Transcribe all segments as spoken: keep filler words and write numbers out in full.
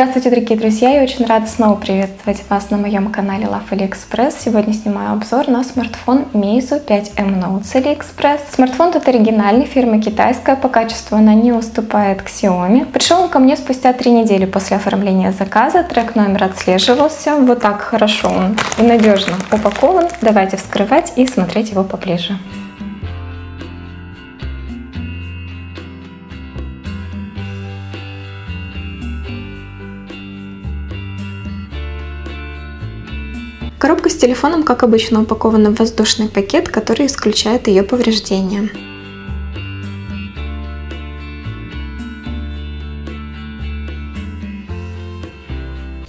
Здравствуйте, дорогие друзья! Я очень рада снова приветствовать вас на моем канале Love Aliexpress. Сегодня снимаю обзор на смартфон Meizu пять эм Notes Aliexpress. Смартфон тут оригинальный, фирмы китайская, по качеству она не уступает Xiaomi. Пришел он ко мне спустя три недели после оформления заказа, трек номер отслеживался. Вот так хорошо он и надежно упакован. Давайте вскрывать и смотреть его поближе. Коробка с телефоном, как обычно, упакована в воздушный пакет, который исключает ее повреждения.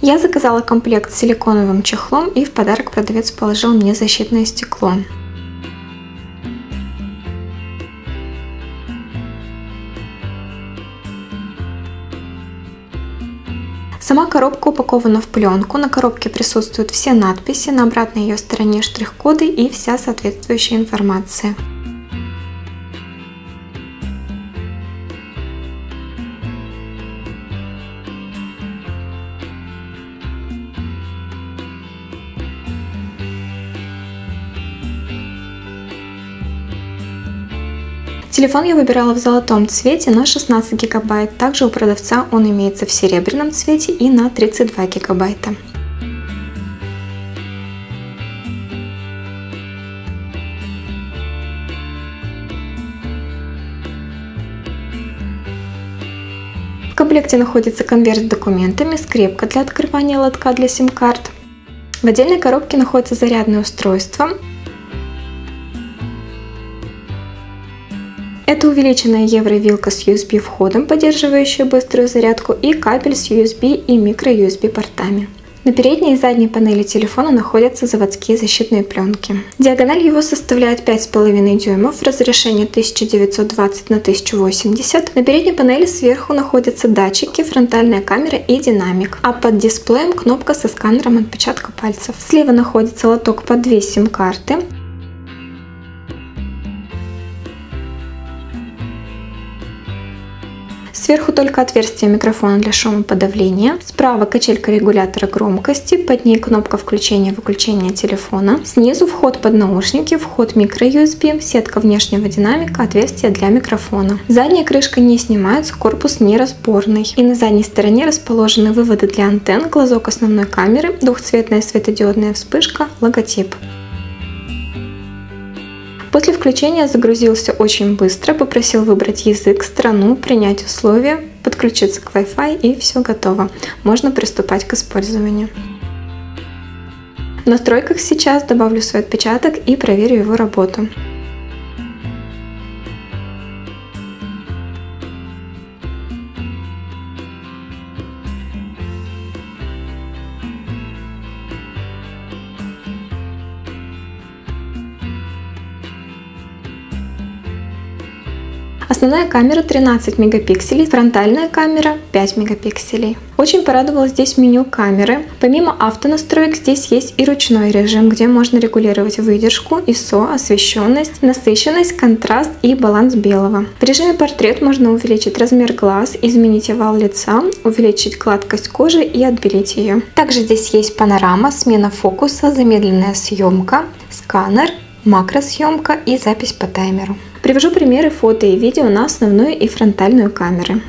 Я заказала комплект с силиконовым чехлом, и в подарок продавец положил мне защитное стекло. Сама коробка упакована в пленку, на коробке присутствуют все надписи, на обратной ее стороне штрих-коды и вся соответствующая информация. Телефон я выбирала в золотом цвете на шестнадцать гигабайт. Также у продавца он имеется в серебряном цвете и на тридцать два гигабайта. В комплекте находится конверт с документами, скрепка для открывания лотка для сим-карт. В отдельной коробке находится зарядное устройство. Это увеличенная евровилка с ю эс би входом, поддерживающая быструю зарядку, и кабель с ю эс би и микро-ю эс би портами. На передней и задней панели телефона находятся заводские защитные пленки. Диагональ его составляет пять с половиной дюймов, разрешение тысяча девятьсот двадцать на тысяча восемьдесят. На передней панели сверху находятся датчики, фронтальная камера и динамик, а под дисплеем кнопка со сканером отпечатка пальцев. Слева находится лоток под две сим-карты. Сверху только отверстие микрофона для шумоподавления. Справа качелька регулятора громкости, под ней кнопка включения-выключения телефона. Снизу вход под наушники, вход микро-ю эс би, сетка внешнего динамика, отверстие для микрофона. Задняя крышка не снимается, корпус неразборный. И на задней стороне расположены выводы для антенн, глазок основной камеры, двухцветная светодиодная вспышка, логотип. После включения загрузился очень быстро, попросил выбрать язык, страну, принять условия, подключиться к Wi-Fi, и все готово. Можно приступать к использованию. В настройках сейчас добавлю свой отпечаток и проверю его работу. Основная камера тринадцать мегапикселей, фронтальная камера пять мегапикселей. Очень порадовало здесь меню камеры. Помимо автонастроек здесь есть и ручной режим, где можно регулировать выдержку, ай эс о, освещенность, насыщенность, контраст и баланс белого. В режиме портрет можно увеличить размер глаз, изменить овал лица, увеличить гладкость кожи и отбелить ее. Также здесь есть панорама, смена фокуса, замедленная съемка, сканер, макросъемка и запись по таймеру. Привожу примеры фото и видео на основную и фронтальную камеры.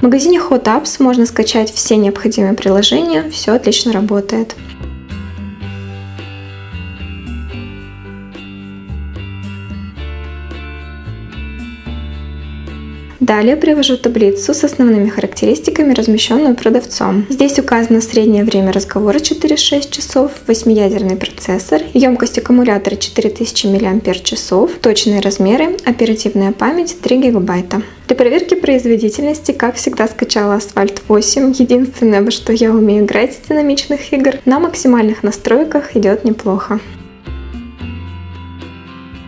В магазине Hot Apps можно скачать все необходимые приложения, все отлично работает. Далее привожу таблицу с основными характеристиками, размещенную продавцом. Здесь указано среднее время разговора четыре-шесть часов, восьмиядерный процессор, емкость аккумулятора четыре тысячи миллиампер-часов, точные размеры, оперативная память три гигабайта. Для проверки производительности, как всегда, скачала Асфальт восемь. Единственное, во что я умею играть с динамичных игр, на максимальных настройках идет неплохо.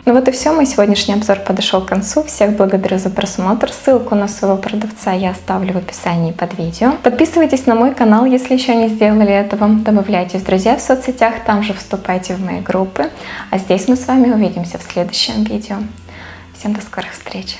Ну вот и все, мой сегодняшний обзор подошел к концу. Всех благодарю за просмотр. Ссылку на своего продавца я оставлю в описании под видео. Подписывайтесь на мой канал, если еще не сделали этого. Добавляйтесь в друзья в соцсетях, там же вступайте в мои группы. А здесь мы с вами увидимся в следующем видео. Всем до скорых встреч!